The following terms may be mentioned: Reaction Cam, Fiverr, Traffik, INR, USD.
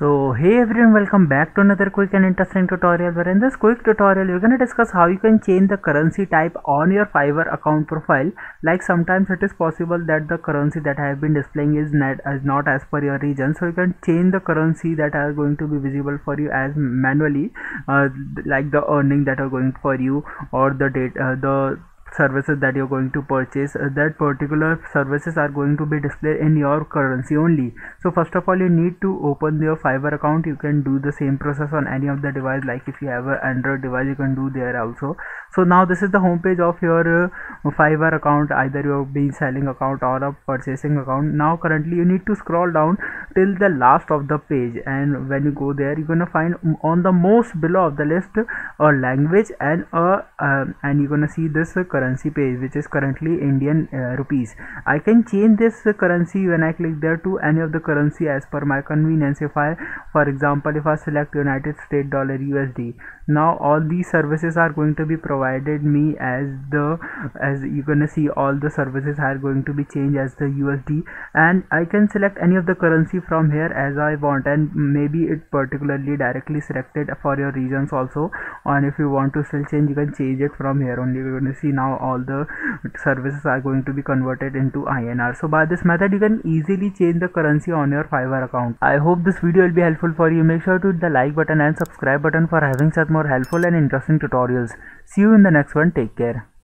So hey everyone, welcome back to another quick and interesting tutorial, where in this quick tutorial you're going to discuss how you can change the currency type on your Fiverr account profile. Like sometimes it is possible that the currency that I have been displaying is not as per your region, so you can change the currency that are going to be visible for you as manually, like the earning that are going for you or the date, the services that you're going to purchase, that particular services are going to be displayed in your currency only. So first of all, you need to open your Fiverr account. You can do the same process on any of the device, like if you have an Android device you can do there also. So now this is the home page of your Fiverr account, either you'll be selling account or a purchasing account. Now currently you need to scroll down till the last of the page, and when you go there you're gonna find on the most below of the list a language and you're gonna see this currency page, which is currently Indian rupees. I can change this currency when I click there to any of the currency as per my convenience. If I, for example, if I select United States dollar USD, now all these services are going to be provided me as the, as you're gonna see all the services are going to be changed as the USD, and I can select any of the currency from here as I want, and maybe it particularly directly selected for your regions also, and if you want to still change you can change it from here only. You're gonna see now all the services are going to be converted into INR. So by this method you can easily change the currency on your Fiverr account. I hope this video will be helpful for you. Make sure to hit the like button and subscribe button for having such more helpful and interesting tutorials. See you in the next one. Take care.